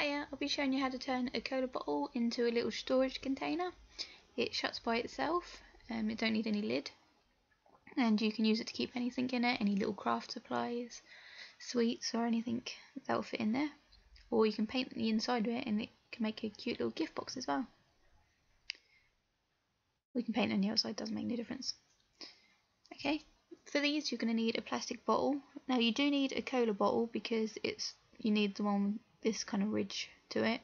Hiya, I'll be showing you how to turn a cola bottle into a little storage container. It shuts by itself, it don't need any lid, and you can use it to keep anything in it, any little craft supplies, sweets or anything that will fit in there. Or you can paint the inside of it and it can make a cute little gift box as well. We can paint on the outside, doesn't make any difference. Okay, for these you're going to need a plastic bottle. Now you do need a cola bottle because you need the one with this kind of ridge to it.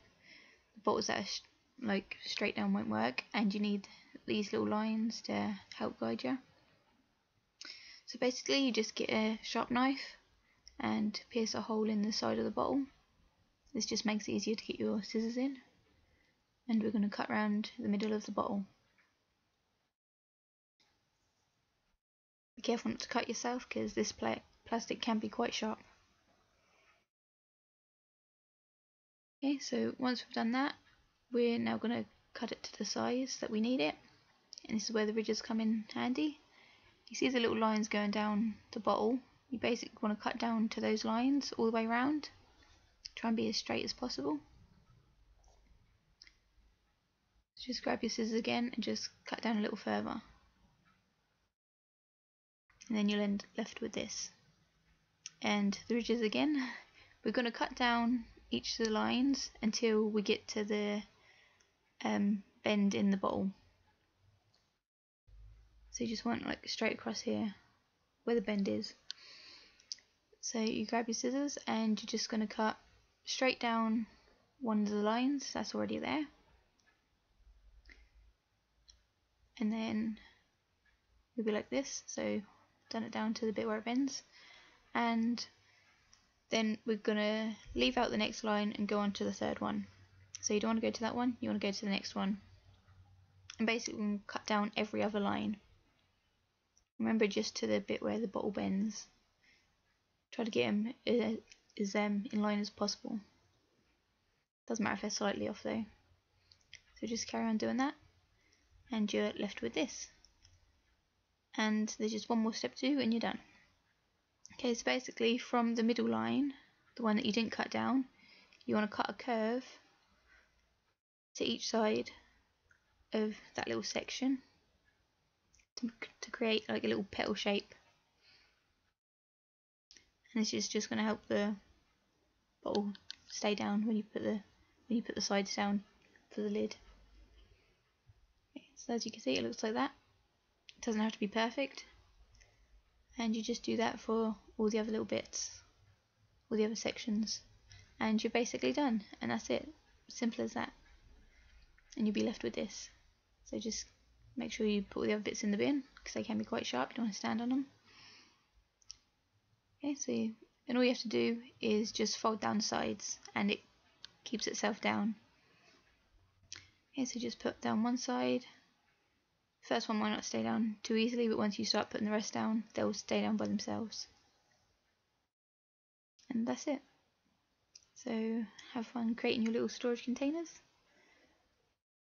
The bottles that are like straight down won't work, and you need these little lines to help guide you. So basically you just get a sharp knife and pierce a hole in the side of the bottle. This just makes it easier to get your scissors in, and we're going to cut around the middle of the bottle. Be careful not to cut yourself because this plastic can be quite sharp. Okay, so once we've done that, we're now going to cut it to the size that we need it, and this is where the ridges come in handy. You see the little lines going down the bottle. You basically want to cut down to those lines all the way around. Try and be as straight as possible. So just grab your scissors again and just cut down a little further. And then you'll end left with this. And the ridges again. We're going to cut down each of the lines until we get to the bend in the bottle. So you just want like straight across here where the bend is. So you grab your scissors and you're just going to cut straight down one of the lines that's already there, and then it'll be like this. So done it down to the bit where it bends, and then we're gonna leave out the next line and go on to the third one. So you don't want to go to that one, you want to go to the next one, and basically we're gonna cut down every other line. Remember, just to the bit where the bottle bends. Try to get them in line as possible. Doesn't matter if they're slightly off though. So just carry on doing that, and you're left with this. And there's just one more step to do and you're done. Okay, so basically from the middle line, the one that you didn't cut down, you want to cut a curve to each side of that little section to create like a little petal shape. And this is just going to help the bottle stay down when you put the sides down for the lid. Okay, so as you can see, it looks like that. It doesn't have to be perfect, and you just do that for all the other little bits, all the other sections, and you're basically done. And that's it, simple as that. And you'll be left with this. So just make sure you put all the other bits in the bin because they can be quite sharp. You don't want to stand on them. Okay, so and all you have to do is just fold down the sides and it keeps itself down. Okay, so just put down one side. First one might not stay down too easily, but once you start putting the rest down, they'll stay down by themselves. And that's it. So have fun creating your little storage containers.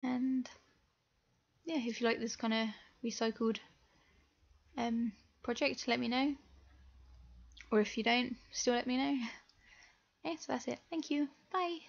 And yeah, if you like this kind of recycled project, let me know. Or if you don't, still let me know. Okay, so that's it. Thank you. Bye.